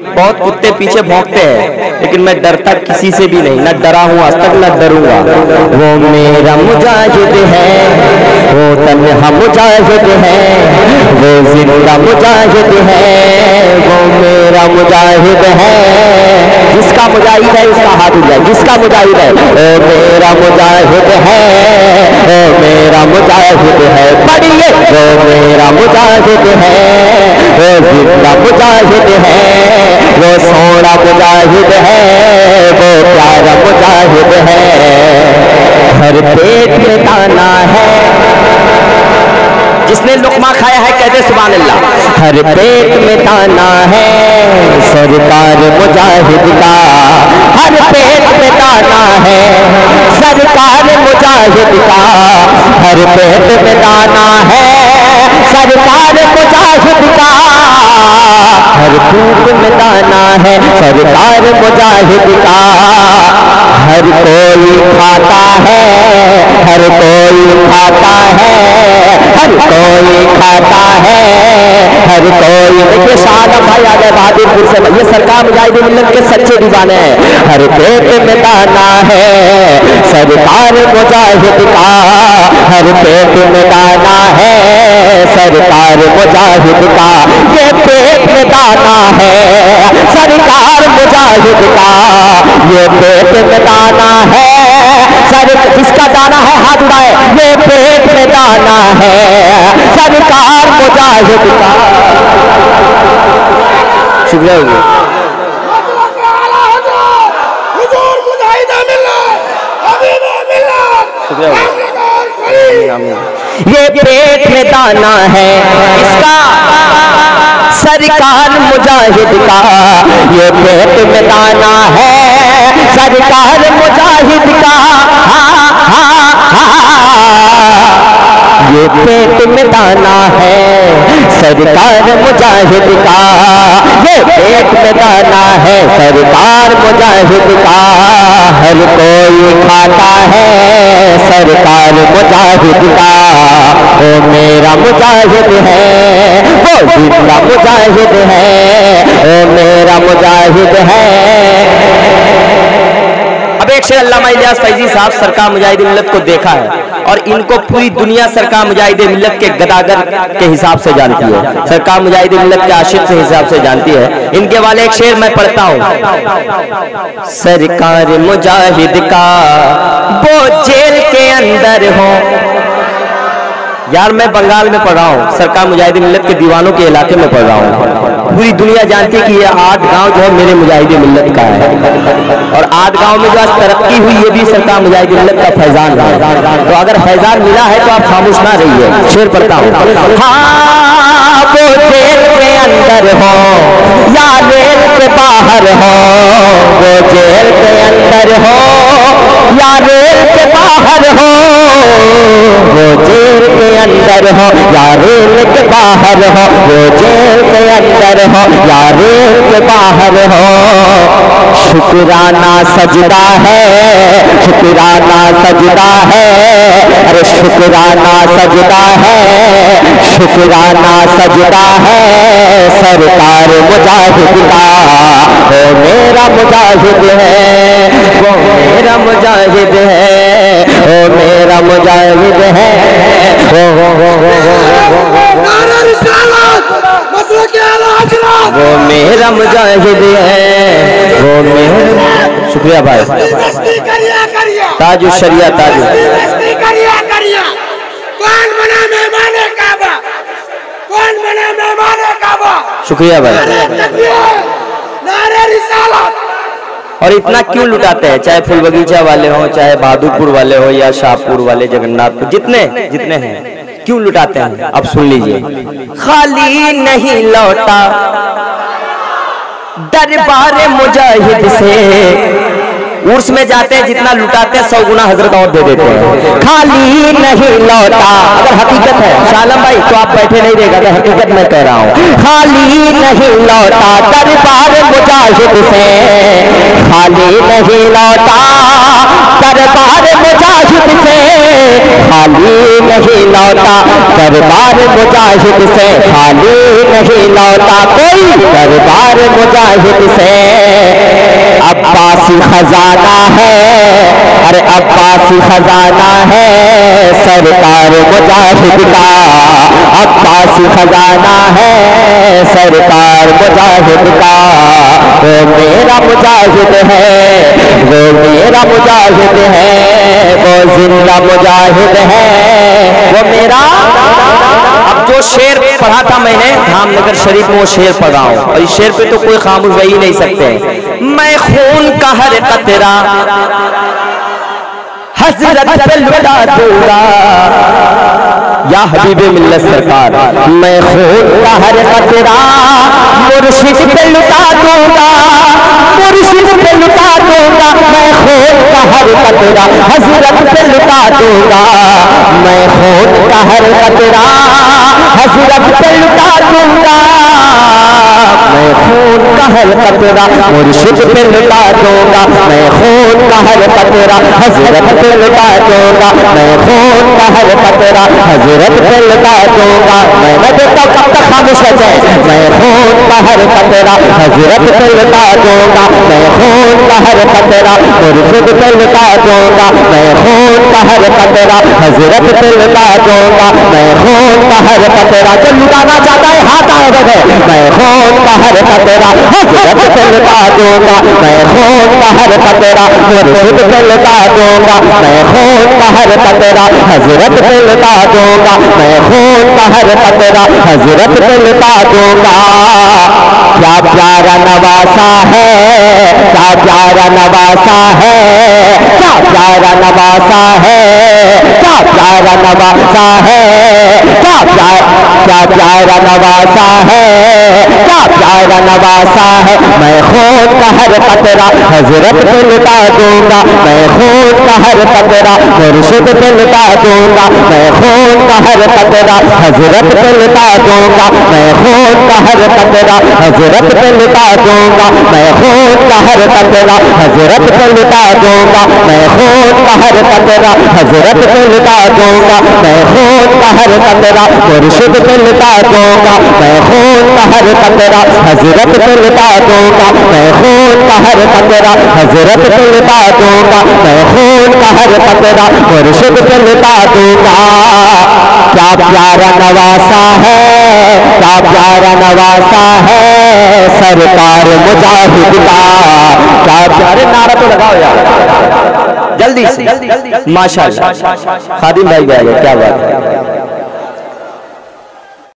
बहुत कुत्ते पीछे भौंकते हैं, लेकिन मैं डरता किसी से भी नहीं, ना डरा हूँ आज तक, ना डरूंगा। वो मेरा मुजाहिद है, वो तन्हा मुजाहिद है, वो जिंदा मुजाहिद है, वो मेरा मुजाहिद है। जिसका मुजाहिद है उसका हाथ उठ जाए, जिसका मुजाहिद है। ओ मेरा मुजाहिद है, ओ मेरा मुजाहिद है, पढ़िए। वो मेरा मुजाहिद है, वो जिंदा मुजाहिद है, वो सोना मुजाहिद है, वो प्यारा मुजाहिद है। हर पेट में दाना है, जिसने लुकमा खाया है कहते सुभान अल्लाह। हर पेट में दाना है सरकार मुजाहिद का, हर पेट में दाना है सरकार मुजाहिद का, हर पेट में दाना है सरकार मुजाहिद का, हर फूट में दाना है सरकार मुजाहिद का। हर कोई खाता है, हर कोई खाता है, हर कोई खाता है, हर कोई। देखिए शादा भाई आ गए बहादुरपुर से, ये सरकार मुजाहिद मिल्लत के सच्चे दीवाने हैं। हर पेट में दाना है सरकार मुजाहिद का, हर पेट में दाना है सरकार मुजाहिद का, ये पेट में दाना है सरकार मुजाहिद का, ये पेट में दाना है सर। इसका दाना है हाथ उठाए, ये पेट में दाना है सरकार मुजाहिद का। शुक्रिया होगी। ये पेट में दाना है इसका सरकार मुजाहिद का, ये पेट में दाना है सरकार मुजाहिद का। हा हा हा, ये पेट में दाना है सरकार मुजाहिद का, ये पेट में दाना है सरकार मुजाहिद का, हर कोई खाता है सरकार मुजाहिद का। वो मेरा मुजाहिद है, वो जिंदा मुजाहिद है, वो मेरा मुजाहिद है। अब एक शेर अल्लामा इलियास फैजी साहब सरकार मुजाहिद मिल्लत को देखा है और इनको पूरी दुनिया सरकार मुजाहिद मिल्लत के गदागर के हिसाब से जानती है, सरकार मुजाहिद मिल्लत के आशिक के हिसाब से जानती है। इनके वाले एक शेर मैं पढ़ता हूँ। सरकार मुजाहिद का वो जेल के अंदर हो। यार मैं बंगाल में पढ़ रहा हूँ, सरकार मुजाहिद मिल्लत के दीवानों के इलाके में पढ़ रहा हूँ। पूरी दुनिया जानती है कि ये 8 गांव जो है मेरे मुजाहिद मिल्लत का है, और 8 गांव में जो आज तरक्की हुई ये भी सरकार मुजाहिद मिल्लत का फैजान है। तो अगर फैजान मिला है तो आप खामोश ना रहिए। शेर पढ़ता हूँ। हाँ वो जेल के अंदर हो या रेल के बाहर हो, वो जेल के अंदर हो या रेल के बाहर हो, वो जेल के अंदर हो या रेल के बाहर हो, वो जेल के अंदर हो या रेल के बाहर हो। शुक्राना सजदा है, शुक्राना सजदा है, अरे शुक्राना सजदा है, शुक्राना सजदा है सरकार मुजाहिद का। वो मेरा मुजाहिद है, वो मेरा मुजाहिद है, वो मेरा मुजाहिद है। वो मेरा मुजाहिद है, वो मेरा। शुक्रिया भाई। ताजु शरिया ताजु शुक्रिया भाई। और इतना क्यों लुटाते हैं, चाहे फुल बगीचा वाले हो, चाहे बहादुरपुर वाले हो, या शाहपुर वाले, जगन्नाथपुर, जितने जितने हैं, क्यों लुटाते हैं अब सुन लीजिए। खाली नहीं लौटा दरबार मुजाहिद से, उर्स में जाते हैं जितना लुटाते हैं 100 गुना हजरत और दे देते हैं, खाली नहीं लौटा। अगर हकीकत है शालम भाई तो आप बैठे नहीं रहेगा, अगर हकीकत मैं कह रहा हूँ, खाली नहीं लौटा दरबार मुजाहिद से, खाली नहीं लौटा दरबार मुजाहिद से, खाली नहीं लौटा दरबार मुजाहिद से, खाली नहीं लौटा कोई दरबार मुजाहिद से। अब्बासी खजाना है, अरे अब्बासी खजाना है सरकार मुजाहिद का, अब्बासी खजाना है सरकार मुजाहिद का। वो मेरा मुजाहिद है, वो मेरा मुजाहिद है, वो जिंदा मुजाहिद है, वो मेरा। अब जो शेर पढ़ा था मैंने धामनगर शरीफ में, वो शेर पढ़ा हूं और इस शेर पे तो कोई खामोश रह ही नहीं सकते। मैं खून का हर कतरा हजरत पे लुटा दूंगा, या हबीबे मिल्लत सरकार। मैं खून का हर कतरा मुर्शिद पे लुटा दूंगा, मुर्शिद पे लुटा दूंगा, मैं खून का हर कतरा हजरत पे लुटा दूंगा, मैं खून का हर कतरा हजरत पे लुटा दूंगा, मैं खून का हर कतरा मुर्शिद पे लुटा दूंगा, मैं खून का हर कतरा हजरत पे लुटा दूंगा, मैं खून का हर कतरा हजरत पे लुटा दूंगा। मैं देखता हूँ कब तक खामोश हो जाए। मैं खून का हर कतरा हजरत पे लुटा दूंगा, मैं खून का हर कतरा मुर्शिद पे लुटा दूंगा, मैं खून का हर कतरा हजरत पे लुटा दूंगा, मैं खून का हर कतरा। जो लुटाना चाहता है हाथ आगे बढ़े, मैं खून का हर कतरा हजरत पे लुटा दूंगा, मैं खून का हर कतरा मुर्शिद पे लुटा दूंगा, मैं खून का हर कतरा हजरत पे लुटा दूंगा, मैं खून का हर कतरा हजरत पे लुटा दूंगा। क्या प्यारा नवासा है, क्या प्यारा नवासा है, क्या प्यारा नवासा है, क्या प्यारा नवासा है, क्या प्यारा नवासा है, क्या प्यारा नवासा है। मैं खून का हर कतरा हजरत पे लुटा दूंगा, मैं खून का हर कतरा मुर्शिद पे लुटा दूंगा, मैं खून का हर कतरा हजरत पे लुटा दूंगा, मैं खून का हर कतरा हजरत पे लुटा दूंगा, मैं खून का हर कतरा हजरत पे लुटा दूंगा, मैं खून का हर कतरा हजरत पे लुटा दूंगा, मैं खून का हर कतरा मुर्शिद पे लुटा दूंगा, मैं खून का हर कतरा हजरत पे लुटा दूंगा, मैं खून का हर कतरा हजरत पे लुटा दूंगा, मैं खून का हर कतरा मुर्शिद पे लुटा दूंगा। क्या प्यारा नवासा है, क्या प्यारा नवासा है सरकार मुजाहिद का, क्या प्यारे। नारा तो लगाओ यार जल्दी से, माशाल्लाह। खादिम भाई क्या बात है।